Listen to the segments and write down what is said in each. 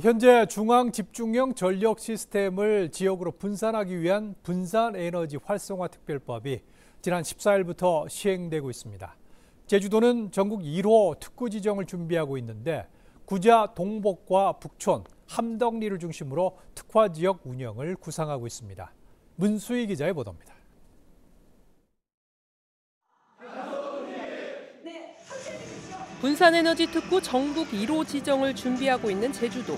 현재 중앙집중형 전력 시스템을 지역으로 분산하기 위한 분산에너지 활성화 특별법이 지난 14일부터 시행되고 있습니다. 제주도는 전국 1호 특구 지정을 준비하고 있는데 구좌, 동복과 북촌, 함덕리를 중심으로 특화지역 운영을 구상하고 있습니다. 문수희 기자의 보도입니다. 분산에너지 특구 전국 1호 지정을 준비하고 있는 제주도.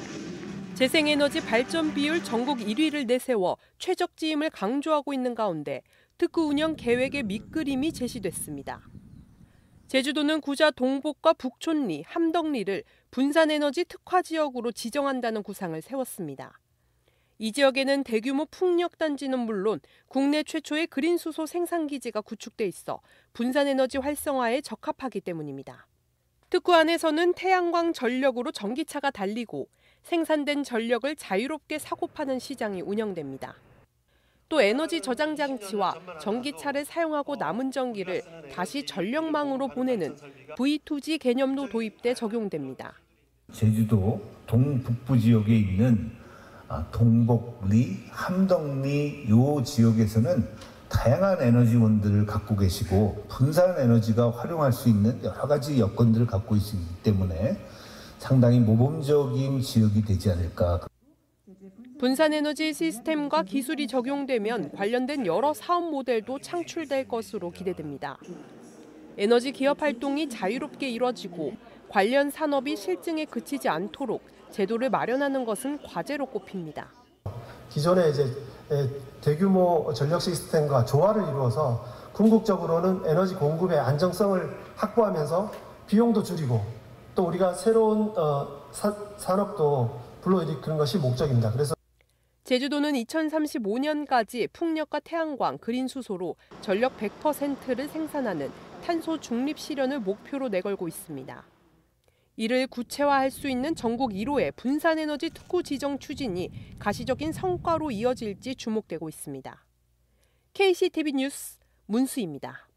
재생에너지 발전 비율 전국 1위를 내세워 최적지임을 강조하고 있는 가운데 특구 운영 계획의 밑그림이 제시됐습니다. 제주도는 구좌 동복과 북촌리, 함덕리를 분산에너지 특화지역으로 지정한다는 구상을 세웠습니다. 이 지역에는 대규모 풍력단지는 물론 국내 최초의 그린수소 생산기지가 구축돼 있어 분산에너지 활성화에 적합하기 때문입니다. 특구 안에서는 태양광 전력으로 전기차가 달리고 생산된 전력을 자유롭게 사고 파는 시장이 운영됩니다. 또 에너지 저장 장치와 전기차를 사용하고 남은 전기를 다시 전력망으로 보내는 V2G 개념도 도입돼 적용됩니다. 제주도 동북부 지역에 있는 동복리, 함덕리 요 지역에서는 다양한 에너지원들을 갖고 계시고 분산 에너지가 활용할 수 있는 여러 가지 여건들을 갖고 있기 때문에 상당히 모범적인 지역이 되지 않을까. 분산 에너지 시스템과 기술이 적용되면 관련된 여러 사업 모델도 창출될 것으로 기대됩니다. 에너지 기업 활동이 자유롭게 이뤄지고 관련 산업이 실증에 그치지 않도록 제도를 마련하는 것은 과제로 꼽힙니다. 기존의 대규모 전력 시스템과 조화를 이루어서 궁극적으로는 에너지 공급의 안정성을 확보하면서 비용도 줄이고 또 우리가 새로운 산업도 불러일으키는 것이 목적입니다. 그래서 제주도는 2035년까지 풍력과 태양광, 그린수소로 전력 100%를 생산하는 탄소 중립 실현을 목표로 내걸고 있습니다. 이를 구체화할 수 있는 전국 1호의 분산에너지 특구 지정 추진이 가시적인 성과로 이어질지 주목되고 있습니다. KCTV 뉴스 문수희입니다.